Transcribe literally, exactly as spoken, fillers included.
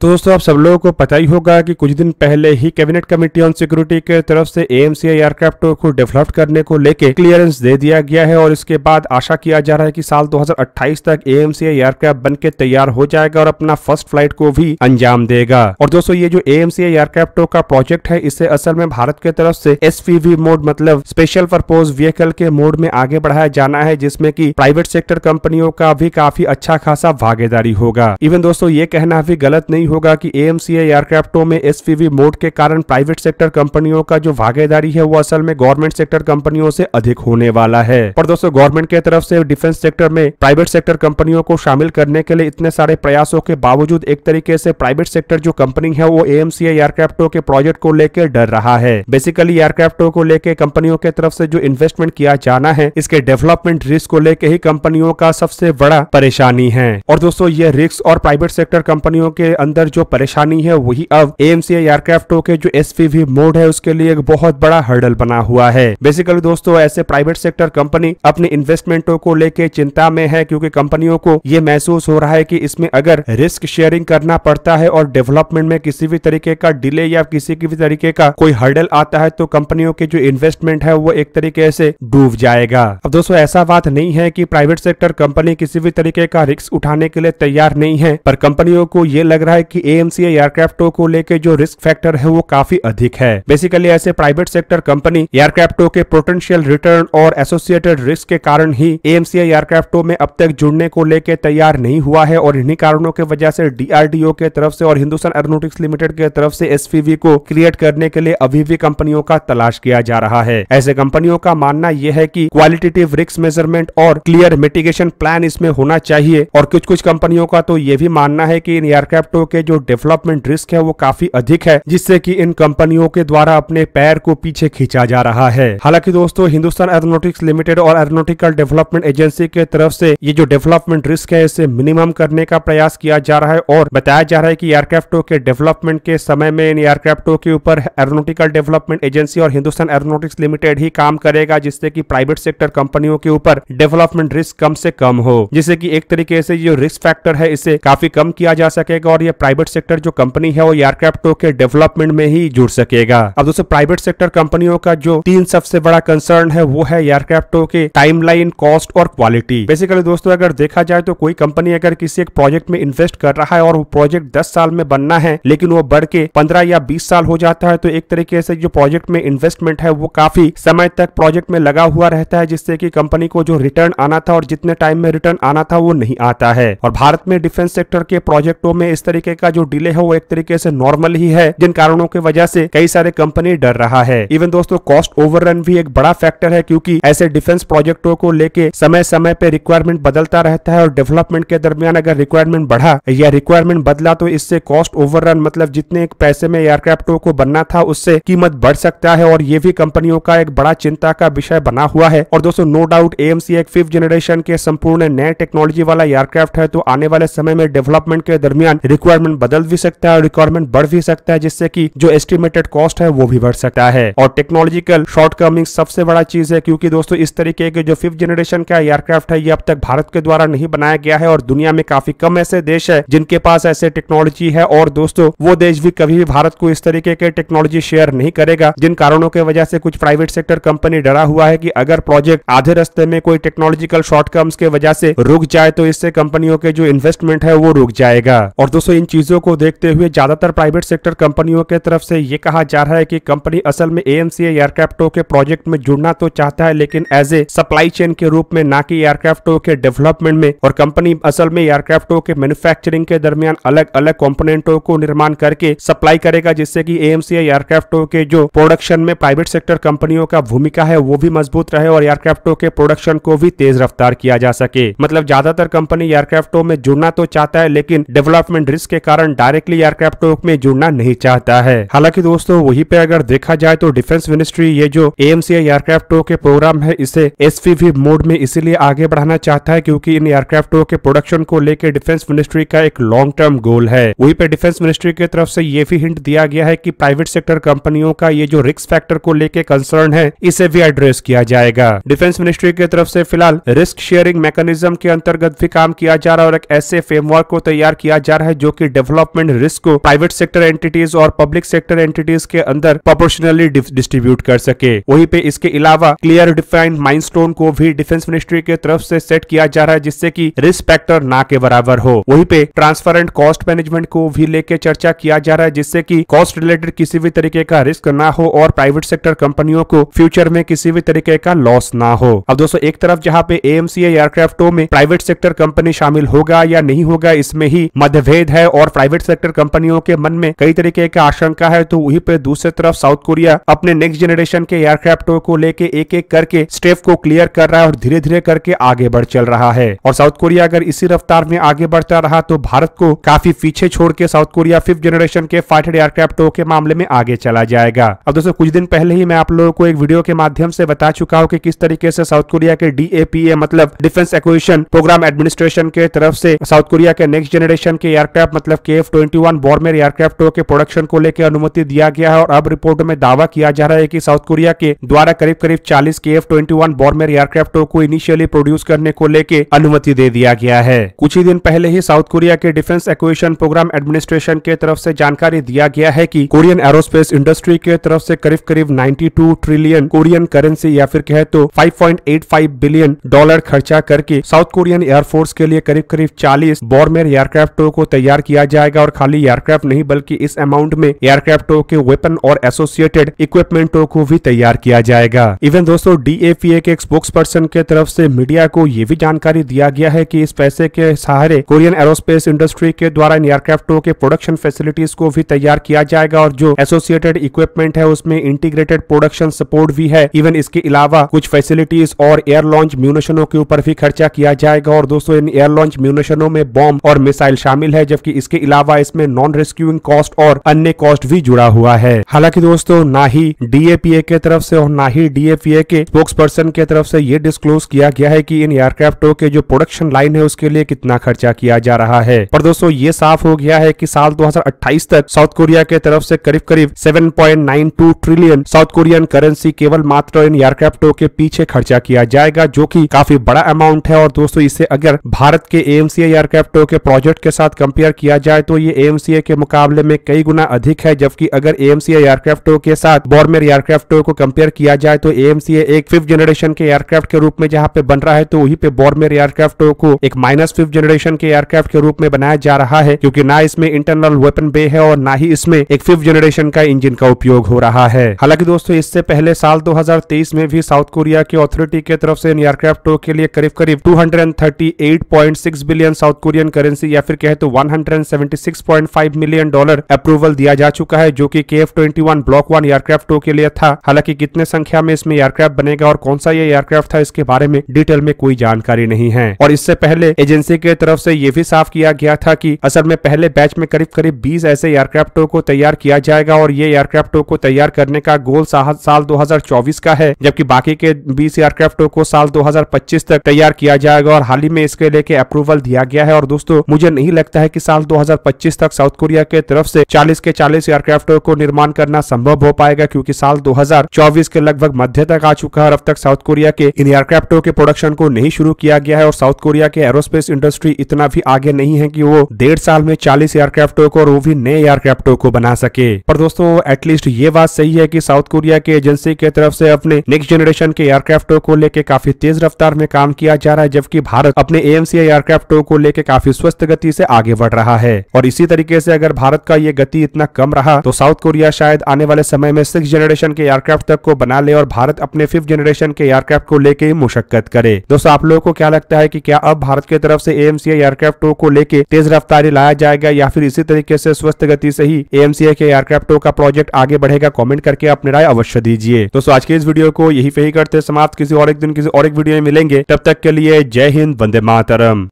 तो दोस्तों आप सब लोगों को पता ही होगा कि कुछ दिन पहले ही कैबिनेट कमेटी ऑन सिक्योरिटी के तरफ से एएमसीए एयरक्राफ्ट को डेवलप करने को लेके क्लियरेंस दे दिया गया है और इसके बाद आशा किया जा रहा है कि साल दो हज़ार अट्ठाईस तक एएमसीए एयरक्राफ्ट बनके तैयार हो जाएगा और अपना फर्स्ट फ्लाइट को भी अंजाम देगा। और दोस्तों ये जो एएमसीए एयरक्राफ्ट का प्रोजेक्ट है इसे असल में भारत के तरफ से एसपीवी मोड मतलब स्पेशल पर्पज व्हीकल के मोड में आगे बढ़ाया जाना है, जिसमे की प्राइवेट सेक्टर कंपनियों का भी काफी अच्छा खासा भागीदारी होगा। इवन दोस्तों ये कहना भी गलत नहीं होगा कि एएमसीए एयरक्राफ्टों में एसपीवी मोड के कारण प्राइवेट सेक्टर कंपनियों का जो भागीदारी है वो असल में गवर्नमेंट सेक्टर कंपनियों से अधिक होने वाला है। पर दोस्तों गवर्नमेंट के तरफ से डिफेंस सेक्टर में प्राइवेट सेक्टर कंपनियों को शामिल करने के लिए इतने सारे प्रयासों के बावजूद एक तरीके से प्राइवेट सेक्टर जो कंपनी है वो एएमसीए एयरक्राफ्टों के प्रोजेक्ट को लेकर डर रहा है। बेसिकली एयरक्राफ्टों को लेकर कंपनियों के तरफ से जो इन्वेस्टमेंट किया जाना है इसके डेवलपमेंट रिस्क को लेकर ही कंपनियों का सबसे बड़ा परेशानी है। और दोस्तों ये रिस्क और प्राइवेट सेक्टर कंपनियों के अंदर जो परेशानी है वही अब एएमसीए एयरक्राफ्टों के जो एसपीवी मोड है उसके लिए एक बहुत बड़ा हर्डल बना हुआ है। बेसिकली दोस्तों ऐसे प्राइवेट सेक्टर कंपनी अपने इन्वेस्टमेंटों को लेके चिंता में है क्योंकि कंपनियों को ये महसूस हो रहा है कि इसमें अगर रिस्क शेयरिंग करना पड़ता है और डेवलपमेंट में किसी भी तरीके का डिले या किसी भी तरीके का कोई हर्डल आता है तो कंपनियों के जो इन्वेस्टमेंट है वो एक तरीके से डूब जाएगा। अब दोस्तों ऐसा बात नहीं है कि प्राइवेट सेक्टर कंपनी किसी भी तरीके का रिस्क उठाने के लिए तैयार नहीं है, पर कंपनियों को ये लग रहा है कि एएमसीए एयरक्राफ्टों को लेके जो रिस्क फैक्टर है वो काफी अधिक है। बेसिकली ऐसे प्राइवेट सेक्टर कंपनी एयरक्राफ्टों के पोटेंशियल रिटर्न और एसोसिएटेड रिस्क के कारण ही एएमसीए एयरक्राफ्टों में अब तक जुड़ने को लेके तैयार नहीं हुआ है और इन्हीं कारणों की वजह से डीआरडीओ के तरफ से और हिंदुस्तान एरोनॉटिक्स लिमिटेड के तरफ से एसपीवी को क्रिएट करने के लिए अभी भी कंपनियों का तलाश किया जा रहा है। ऐसे कंपनियों का मानना यह है कि क्वालिटेटिव रिस्क मेजरमेंट और क्लियर मिटिगेशन प्लान इसमें होना चाहिए और कुछ कुछ कंपनियों का तो ये भी मानना है कि इन एयरक्राफ्टों के जो डेवलपमेंट रिस्क है वो काफी अधिक है, जिससे कि इन कंपनियों के द्वारा अपने पैर को पीछे खींचा जा रहा है। हालांकि दोस्तों हिंदुस्तान एरोनॉटिक्स लिमिटेड और एरोनॉटिकल डेवलपमेंट एजेंसी के तरफ से ये जो डेवलपमेंट रिस्क है इसे मिनिमम करने का प्रयास किया जा रहा है और बताया जा रहा है कि एयरक्राफ्टों के डेवलपमेंट के समय में इन एयरक्राफ्टों के ऊपर एरोनॉटिकल डेवलपमेंट एजेंसी और हिंदुस्तान एरोनॉटिक्स लिमिटेड ही काम करेगा, जिससे की प्राइवेट सेक्टर कंपनियों के ऊपर डेवलपमेंट रिस्क कम से कम हो, जिससे की एक तरीके से जो रिस्क फैक्टर है इसे काफी कम किया जा सकेगा और ये प्राइवेट सेक्टर जो कंपनी है वो एयरक्राफ्टों के डेवलपमेंट में ही जुड़ सकेगा। अब दोस्तों प्राइवेट सेक्टर कंपनियों का जो तीन सबसे बड़ा कंसर्न है वो है एयरक्राफ्टों के टाइमलाइन, कॉस्ट और क्वालिटी। बेसिकली दोस्तों अगर देखा जाए तो कोई कंपनी अगर किसी एक प्रोजेक्ट में इन्वेस्ट कर रहा है और वो प्रोजेक्ट दस साल में बनना है लेकिन वो बढ़ के पंद्रह या बीस साल हो जाता है तो एक तरीके से जो प्रोजेक्ट में इन्वेस्टमेंट है वो काफी समय तक प्रोजेक्ट में लगा हुआ रहता है, जिससे की कंपनी को जो रिटर्न आना था और जितने टाइम में रिटर्न आना था वो नहीं आता है। और भारत में डिफेंस सेक्टर के प्रोजेक्टों में इस तरीके का जो डिले है वो एक तरीके से नॉर्मल ही है, जिन कारणों की वजह से कई सारे कंपनी डर रहा है। इवन दोस्तों कॉस्ट ओवररन भी एक बड़ा फैक्टर है क्योंकि ऐसे डिफेंस प्रोजेक्टों को लेके समय समय पे रिक्वायरमेंट बदलता रहता है और डेवलपमेंट के दरमियान अगर रिक्वायरमेंट बढ़ा या रिक्वायरमेंट बदला तो इससे कॉस्ट ओवररन मतलब जितने पैसे में एयरक्राफ्टों को बनना था उससे कीमत बढ़ सकता है और ये भी कंपनियों का एक बड़ा चिंता का विषय बना हुआ है। और दोस्तों नो डाउट एएमसीए एक फिफ्थ जनरेशन के संपूर्ण नए टेक्नोलॉजी वाला एयरक्राफ्ट है तो आने वाले समय में डेवलपमेंट के दरमियान रिक्वायरमेंट बदल भी सकता है, रिक्वायरमेंट बढ़ भी सकता है, जिससे कि जो एस्टिमेटेड कॉस्ट है वो भी बढ़ सकता है। और टेक्नोलॉजिकल शॉर्टकमिंग सबसे बड़ा चीज है क्योंकि दोस्तों इस तरीके के जो फिफ्थ जनरेशन का एयरक्राफ्ट है ये अब तक भारत के द्वारा नहीं बनाया गया है और दुनिया में काफी कम ऐसे देश है जिनके पास ऐसे टेक्नोलॉजी है और दोस्तों वो देश भी कभी भी भारत को इस तरीके के टेक्नोलॉजी शेयर नहीं करेगा, जिन कारणों की वजह से कुछ प्राइवेट सेक्टर कंपनी डरा हुआ है कि अगर प्रोजेक्ट आधे रास्ते में कोई टेक्नोलॉजिकल शॉर्टकम्स के वजह से रुक जाए तो इससे कंपनियों के जो इन्वेस्टमेंट है वो रुक जाएगा। और दोस्तों इन चीजों को देखते हुए ज्यादातर प्राइवेट सेक्टर कंपनियों के तरफ से ये कहा जा रहा है कि कंपनी असल में एएमसीए एयरक्राफ्टों के प्रोजेक्ट में जुड़ना तो चाहता है लेकिन एज ए सप्लाई चेन के रूप में, ना कि एयरक्राफ्टों के डेवलपमेंट में। और कंपनी असल में एयरक्राफ्टों के मैन्युफैक्चरिंग के दरमियान अलग अलग कंपोनेंटों को निर्माण करके सप्लाई करेगा, जिससे कि एएमसीए एयरक्राफ्टों के जो प्रोडक्शन में प्राइवेट सेक्टर कंपनियों का भूमिका है वो भी मजबूत रहे और एयरक्राफ्टों के प्रोडक्शन को भी तेज रफ्तार किया जा सके। मतलब ज्यादातर कंपनी एयरक्राफ्टों में जुड़ना तो चाहता है लेकिन डेवलपमेंट रिस्क के कारण डायरेक्टली एयरक्राफ्टों में जुड़ना नहीं चाहता है। हालांकि दोस्तों वहीं पे अगर देखा जाए तो डिफेंस मिनिस्ट्री ये जो एएमसीए एयरक्राफ्टों के प्रोग्राम है इसे एसपीवी मोड में इसीलिए आगे बढ़ाना चाहता है क्योंकि इन एयरक्राफ्टों के प्रोडक्शन को लेकर डिफेंस मिनिस्ट्री का एक लॉन्ग टर्म गोल है। वहीं पे डिफेंस मिनिस्ट्री की तरफ से ये भी हिंट दिया गया है कि प्राइवेट सेक्टर कंपनियों का ये जो रिस्क फैक्टर को लेकर कंसर्न है इसे भी एड्रेस किया जाएगा। डिफेंस मिनिस्ट्री की तरफ से फिलहाल रिस्क शेयरिंग मैकेनिज्म के अंतर्गत भी काम किया जा रहा है और एक ऐसे फ्रेमवर्क को तैयार किया जा रहा है जो की की डेवलपमेंट रिस्क को प्राइवेट सेक्टर एंटिटीज और पब्लिक सेक्टर एंटिटीज के अंदर प्रोपोर्शनली डिस्ट्रीब्यूट कर सके। वहीं पे इसके अलावा क्लियर डिफाइंड माइलस्टोन को भी डिफेंस मिनिस्ट्री के तरफ से सेट किया जा रहा है, जिससे कि रिस्क फैक्टर ना के बराबर हो। वहीं पे ट्रांसपेरेंट कॉस्ट मैनेजमेंट को भी लेके चर्चा किया जा रहा है, जिससे कि कॉस्ट रिलेटेड किसी भी तरीके का रिस्क ना हो और प्राइवेट सेक्टर कंपनियों को फ्यूचर में किसी भी तरीके का लॉस ना हो। अब दोस्तों एक तरफ जहाँ पे एएमसीए एयरक्राफ्टों में प्राइवेट सेक्टर कंपनी शामिल होगा या नहीं होगा इसमें ही मतभेद है और प्राइवेट सेक्टर कंपनियों के मन में कई तरीके का आशंका है, तो वहीं पे दूसरी तरफ साउथ कोरिया अपने नेक्स्ट जनरेशन के एयरक्राफ्टों को लेके एक एक करके स्टेप को क्लियर कर रहा है और धीरे धीरे करके आगे बढ़ चल रहा है। और साउथ कोरिया अगर इसी रफ्तार में आगे बढ़ता रहा तो भारत को काफी पीछे छोड़ के साउथ कोरिया फिफ्थ जनरेशन के फाइटर एयरक्राफ्टों के मामले में आगे चला जाएगा। अब दोस्तों कुछ दिन पहले ही मैं आप लोगों को एक वीडियो के माध्यम से बता चुका हूं कि किस तरीके से साउथ कोरिया के डीएपीए मतलब डिफेंस एक्विजिशन प्रोग्राम एडमिनिस्ट्रेशन के तरफ से साउथ कोरिया के नेक्स्ट जनरेशन के एयरक्राफ्ट मतलब के एफ ट्वेंटी वन बॉर्मर एयरक्राफ्टों के प्रोडक्शन को लेकर अनुमति दिया गया है। और अब रिपोर्ट में दावा किया जा रहा है कि साउथ कोरिया के द्वारा करीब करीब चालीस के एफ ट्वेंटी वन बॉर्मर एयरक्राफ्टों को इनिशियली प्रोड्यूस करने को लेकर अनुमति दे दिया गया है। कुछ ही दिन पहले ही साउथ कोरिया के डिफेंस एक्विजिशन प्रोग्राम एडमिनिस्ट्रेशन के तरफ से जानकारी दिया गया है कि कोरियन एरोस्पेस इंडस्ट्री के तरफ से करीब करीब बानवे ट्रिलियन कोरियन करेंसी या फिर कहे तो पाँच पॉइंट आठ पाँच बिलियन डॉलर खर्चा करके साउथ कोरियन एयरफोर्स के लिए करीब करीब चालीस बॉर्मर एयरक्राफ्टों को तैयार किया जाएगा। और खाली एयरक्राफ्ट नहीं बल्कि इस अमाउंट में एयरक्राफ्टों के वेपन और एसोसिएटेड इक्विपमेंटों को भी तैयार किया जाएगा। इवन दोस्तों डीएपीए के स्पोक्स पर्सन के तरफ से मीडिया को ये भी जानकारी दिया गया है कि इस पैसे के सहारे कोरियन एरोस्पेस इंडस्ट्री के द्वारा इन एयरक्राफ्टों के प्रोडक्शन फैसिलिटीज को भी तैयार किया जाएगा और जो एसोसिएटेड इक्विपमेंट है उसमें इंटीग्रेटेड प्रोडक्शन सपोर्ट भी है। इवन इसके अलावा कुछ फैसिलिटीज और एयर लॉन्च म्यूनिशनों के ऊपर भी खर्चा किया जाएगा। और दोस्तों इन एयर लॉन्च म्यूनिशनों में बॉम्ब और मिसाइल शामिल है, जबकि इसके अलावा इसमें नॉन रेस्क्यूइंग कॉस्ट और अन्य कॉस्ट भी जुड़ा हुआ है। हालांकि दोस्तों ना ही डीएपीए के तरफ से और ना ही डीएपीए के स्पोक्स पर्सन के तरफ से ये डिस्क्लोज किया गया है कि इन एयरक्राफ्टों के जो प्रोडक्शन लाइन है उसके लिए कितना खर्चा किया जा रहा है। पर दोस्तों ये साफ हो गया है कि साल दो हज़ार अट्ठाईस तक साउथ कोरिया के तरफ से करीब करीब सात पॉइंट नौ दो ट्रिलियन साउथ कोरियन करेंसी केवल मात्र इन एयरक्राफ्टों के पीछे खर्चा किया जाएगा, जो कि काफी बड़ा अमाउंट है। और दोस्तों इसे अगर भारत के एएमसीए एयरक्राफ्टों के प्रोजेक्ट के साथ कंपेयर किया जाए तो ये एएमसीए के मुकाबले में कई गुना अधिक है, जबकि अगर एएमसीए एयरक्राफ्टों के साथ बॉर्मर एयरक्राफ्टों को कंपेयर किया जाए तो एएमसीए एक फिफ्थ जनरेशन के एयरक्राफ्ट के रूप में जहाँ पे बन रहा है तो वही पे बॉर्मर एयरक्राफ्टों को एक माइनस फिफ्थ जनरेशन के एयरक्राफ्ट के रूप में बनाया जा रहा है, क्योंकि ना इसमें इंटरनल वेपन बे है और ना ही इसमें एक फिफ्थ जनरेशन का इंजन का उपयोग हो रहा है। हालांकि दोस्तों इससे पहले साल दो हज़ार तेईस में भी साउथ कोरिया की अथॉरिटी के तरफ से इन एयरक्राफ्टों के लिए करीब करीब दो सौ अड़तीस पॉइंट छह बिलियन साउथ कोरियन करेंसी या फिर कहे तो एक सौ छिहत्तर पॉइंट पाँच मिलियन डॉलर अप्रूवल दिया जा चुका है, जो कि K F twenty one block one एयरक्राफ्टों के लिए था। हालांकि कितने संख्या में इसमें एयरक्राफ्ट बनेगा और कौन सा ये एयरक्राफ्ट था इसके बारे में डिटेल में कोई जानकारी नहीं है। और इससे पहले एजेंसी के तरफ से ये भी साफ किया गया था कि असल में पहले बैच में करीब करीब बीस ऐसे एयरक्राफ्टों को तैयार किया जाएगा और ये एयरक्राफ्टों को तैयार करने का गोल साल दो हज़ार चौबीस का है, जबकि बाकी के बीस एयरक्राफ्टों को साल दो हज़ार पच्चीस तक तैयार किया जाएगा और हाल ही में इसके लेके अप्रूवल दिया गया है। और दोस्तों मुझे नहीं लगता है कि साल दो हज़ार पच्चीस तक साउथ कोरिया के तरफ से चालीस के चालीस एयरक्राफ्टों को निर्माण करना संभव हो पाएगा, क्योंकि साल दो हज़ार चौबीस के लगभग मध्य तक आ चुका है और अब तक साउथ कोरिया के इन एयरक्राफ्टों के प्रोडक्शन को नहीं शुरू किया गया है। और साउथ कोरिया के एरोस्पेस इंडस्ट्री इतना भी आगे नहीं है कि वो डेढ़ साल में चालीस एयरक्राफ्टों को और वो भी नए एयरक्राफ्टों को बना सके। पर दोस्तों एटलीस्ट ये बात सही है कि साउथ कोरिया के एजेंसी के तरफ से अपने नेक्स्ट जनरेशन के एयरक्राफ्टों को लेके काफी तेज रफ्तार में काम किया जा रहा है, जबकि भारत अपने एएमसीए एयरक्राफ्टों को लेके काफी स्वस्थ गति से आगे बढ़ रहा है। और इसी तरीके से अगर भारत का ये गति इतना कम रहा तो साउथ कोरिया शायद आने वाले समय में सिक्स जनरेशन के एयरक्राफ्ट तक को बना ले और भारत अपने फिफ्थ जनरेशन के एयरक्राफ्ट को लेके मुशक्कत करे। दोस्तों आप लोगों को क्या लगता है कि क्या अब भारत की तरफ से एएमसीए एयरक्राफ्टों को लेके तेज रफ्तारी लाया जाएगा या फिर इसी तरीके से स्वस्थ गति से ही एएमसीए के एयरक्राफ्टों का प्रोजेक्ट आगे बढ़ेगा? कॉमेंट करके अपने राय अवश्य दीजिए। दोस्तों आज के इस वीडियो को यही पे ही करते समाप्त। किसी और एक दिन किसी और एक वीडियो में मिलेंगे, तब तक के लिए जय हिंद, वंदे मातरम।